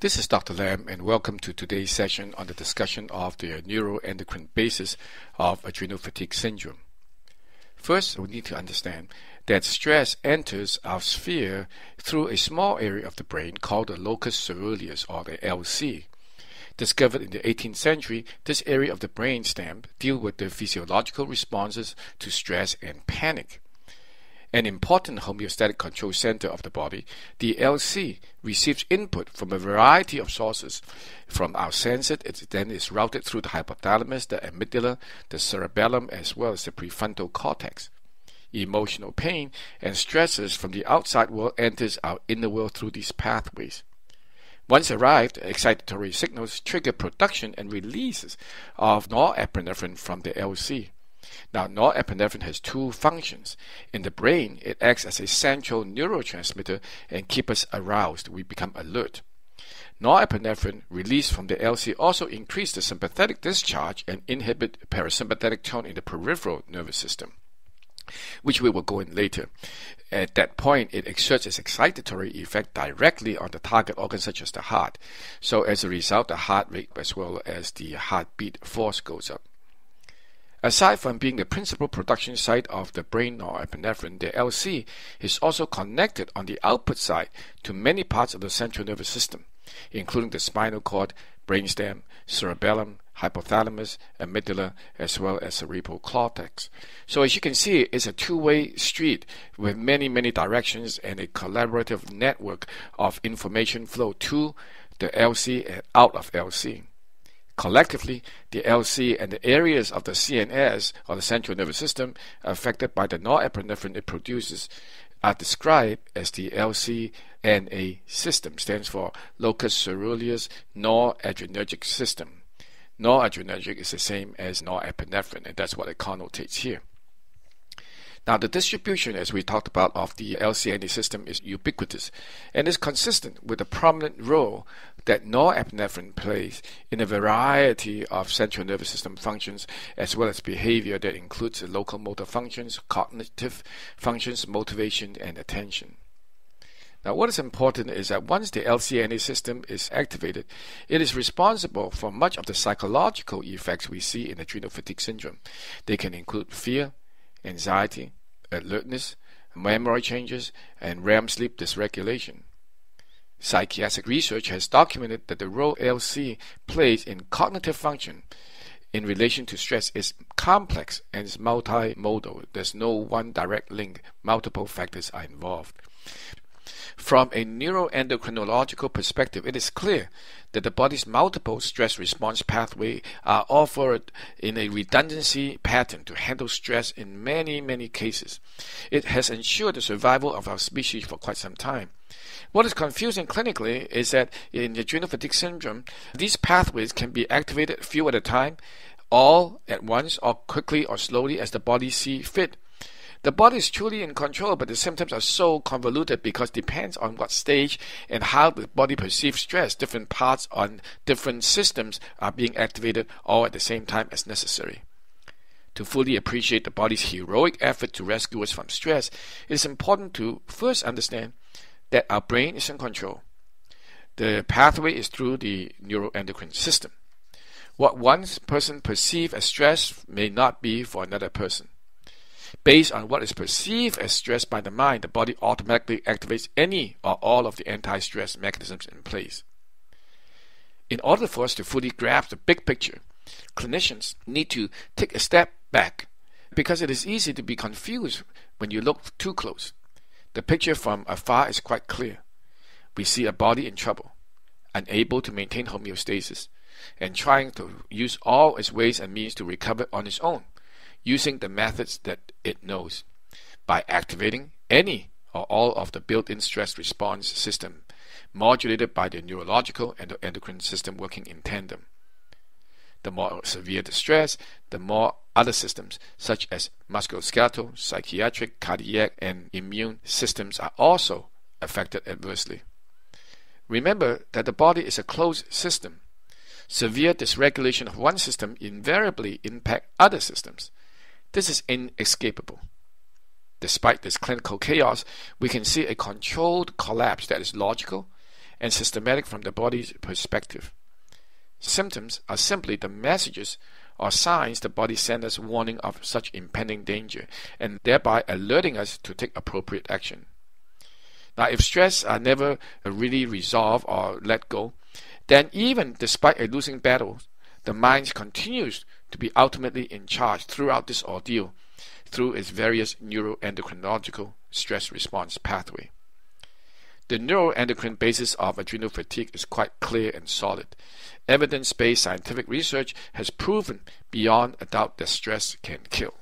This is Dr. Lam and welcome to today's session on the discussion of the neuroendocrine basis of adrenal fatigue syndrome. First, we need to understand that stress enters our sphere through a small area of the brain called the locus coeruleus or the LC. Discovered in the 18th century, this area of the brainstem deals with the physiological responses to stress and panic. An important homeostatic control center of the body, the LC receives input from a variety of sources. From our senses, it then is routed through the hypothalamus, the amygdala, the cerebellum, as well as the prefrontal cortex. Emotional pain and stresses from the outside world enters our inner world through these pathways. Once arrived, excitatory signals trigger production and releases of norepinephrine from the LC. Now, norepinephrine has two functions. In the brain, it acts as a central neurotransmitter and keeps us aroused. We become alert. Norepinephrine released from the LC also increases the sympathetic discharge and inhibits parasympathetic tone in the peripheral nervous system, which we will go in later. At that point, it exerts its excitatory effect directly on the target organ such as the heart. So as a result, the heart rate as well as the heartbeat force goes up. Aside from being the principal production site of the brain norepinephrine, the LC is also connected on the output side to many parts of the central nervous system, including the spinal cord, brainstem, cerebellum, hypothalamus, amygdala, as well as cerebral cortex. So as you can see, it's a two-way street with many directions and a collaborative network of information flow to the LC and out of LC. Collectively, the LC and the areas of the CNS, or the central nervous system, affected by the norepinephrine it produces are described as the LC-NA System, stands for locus coeruleus noradrenergic system. Noradrenergic is the same as norepinephrine, and that's what it connotates here. Now, the distribution, as we talked about, of the LC-NA system is ubiquitous and is consistent with the prominent role that norepinephrine plays in a variety of central nervous system functions as well as behavior that includes locomotor functions, cognitive functions, motivation, and attention. Now, what is important is that once the LC-NA system is activated, it is responsible for much of the psychological effects we see in adrenal fatigue syndrome. They can include fear, anxiety, alertness, memory changes, and REM sleep dysregulation. Psychiatric research has documented that the role LC plays in cognitive function in relation to stress is complex and is multimodal. There's no one direct link. Multiple factors are involved. From a neuroendocrinological perspective, it is clear that the body's multiple stress response pathways are offered in a redundancy pattern to handle stress in many cases. It has ensured the survival of our species for quite some time. What is confusing clinically is that in adrenal fatigue syndrome, these pathways can be activated few at a time, all at once, or quickly or slowly as the body sees fit. The body is truly in control, but the symptoms are so convoluted because it depends on what stage and how the body perceives stress. Different parts on different systems are being activated all at the same time as necessary. To fully appreciate the body's heroic effort to rescue us from stress, it is important to first understand that our brain is in control. The pathway is through the neuroendocrine system. What one person perceives as stress may not be for another person. Based on what is perceived as stress by the mind, the body automatically activates any or all of the anti-stress mechanisms in place. In order for us to fully grasp the big picture, clinicians need to take a step back because it is easy to be confused when you look too close. The picture from afar is quite clear. We see a body in trouble, unable to maintain homeostasis, and trying to use all its ways and means to recover on its own, using the methods that it knows by activating any or all of the built-in stress response system modulated by the neurological and the endocrine system working in tandem. The more severe the stress, the more other systems such as musculoskeletal, psychiatric, cardiac, and immune systems are also affected adversely. Remember that the body is a closed system. Severe dysregulation of one system invariably impacts other systems. This is inescapable. Despite this clinical chaos, we can see a controlled collapse that is logical and systematic from the body's perspective. Symptoms are simply the messages or signs the body sends us warning of such impending danger and thereby alerting us to take appropriate action. Now, if stress are never really resolved or let go, then even despite a losing battle, the mind continues to be ultimately in charge throughout this ordeal through its various neuroendocrinological stress response pathway. The neuroendocrine basis of adrenal fatigue is quite clear and solid. Evidence-based scientific research has proven beyond a doubt that stress can kill.